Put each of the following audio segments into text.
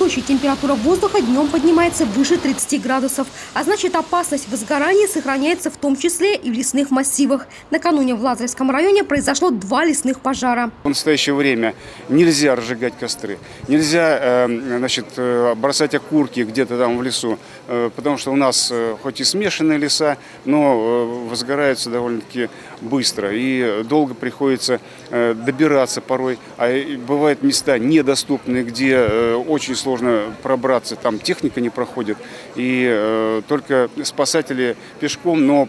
Сочи температура воздуха днем поднимается выше 30 градусов, а значит, опасность возгорания сохраняется в том числе и в лесных массивах. Накануне в Лазаревском районе произошло 2 лесных пожара. В настоящее время нельзя разжигать костры, нельзя бросать окурки где-то там в лесу, потому что у нас хоть и смешанные леса, но возгораются довольно-таки быстро и долго приходится добираться порой. А бывают места недоступные, где очень сложно пробраться, там техника не проходит, и только спасатели пешком, но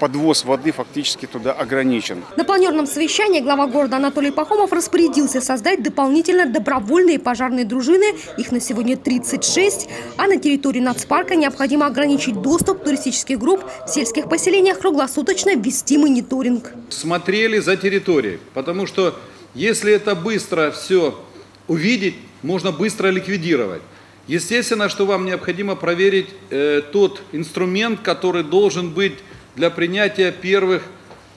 подвоз воды фактически туда ограничен. На планерном совещании глава города Анатолий Пахомов распорядился создать дополнительно добровольные пожарные дружины. Их на сегодня 36. А на территории нацпарка необходимо ограничить доступ туристических групп. В сельских поселениях круглосуточно вести мониторинг. Смотрели за территорией, потому что если это быстро все увидеть, можно быстро ликвидировать. Естественно, что вам необходимо проверить тот инструмент, который должен быть для принятия первых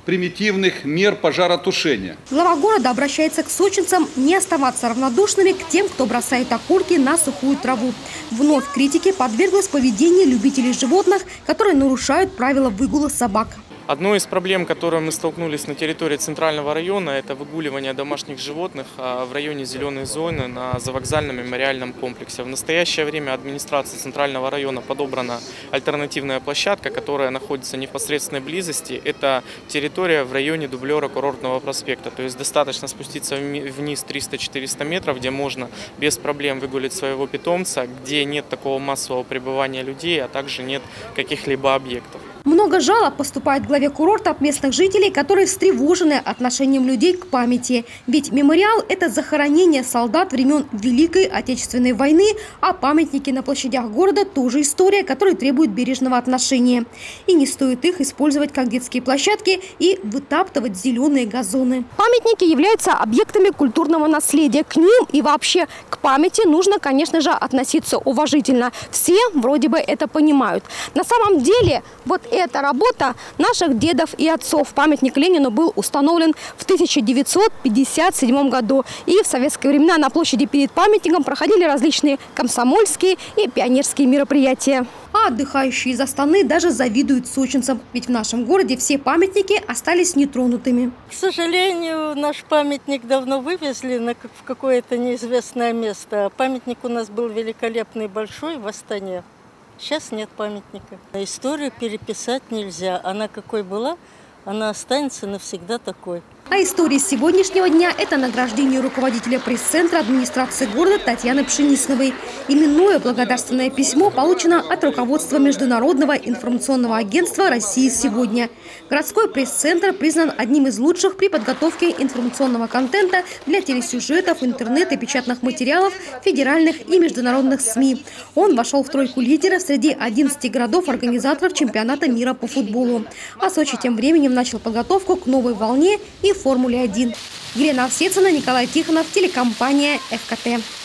примитивных мер пожаротушения. Глава города обращается к сочинцам не оставаться равнодушными к тем, кто бросает окурки на сухую траву. Вновь критике подверглось поведение любителей животных, которые нарушают правила выгула собак. Одной из проблем, с которой мы столкнулись на территории Центрального района, это выгуливание домашних животных в районе зеленой зоны на завокзальном мемориальном комплексе. В настоящее время администрации Центрального района подобрана альтернативная площадка, которая находится в непосредственной близости. Это территория в районе дублера Курортного проспекта. То есть достаточно спуститься вниз 300-400 метров, где можно без проблем выгулить своего питомца, где нет такого массового пребывания людей, а также нет каких-либо объектов. Много жалоб поступает к главе курорта от местных жителей, которые встревожены отношением людей к памяти. Ведь мемориал – это захоронение солдат времен Великой Отечественной войны, а памятники на площадях города – тоже история, которая требует бережного отношения. И не стоит их использовать как детские площадки и вытаптывать зеленые газоны. Памятники являются объектами культурного наследия. К ним и вообще к памяти нужно, конечно же, относиться уважительно. Все вроде бы это понимают. На самом деле, вот это работа наших дедов и отцов. Памятник Ленину был установлен в 1957 году. И в советские времена на площади перед памятником проходили различные комсомольские и пионерские мероприятия. А отдыхающие из Астаны даже завидуют сочинцам. Ведь в нашем городе все памятники остались нетронутыми. К сожалению, наш памятник давно вывезли в какое-то неизвестное место. Памятник у нас был великолепный, большой, в Астане. Сейчас нет памятника. Историю переписать нельзя. Она какой была, она останется навсегда такой. А история сегодняшнего дня – это награждение руководителя пресс-центра администрации города Татьяны Пшенисновой. Именное благодарственное письмо получено от руководства Международного информационного агентства «Россия сегодня». Городской пресс-центр признан одним из лучших при подготовке информационного контента для телесюжетов, интернета, печатных материалов, федеральных и международных СМИ. Он вошел в тройку лидеров среди 11 городов-организаторов чемпионата мира по футболу. А Сочи тем временем начал подготовку к новой волне и Формуле-1. Елена Овсецина, Николай Тихонов, телекомпания ФКТ.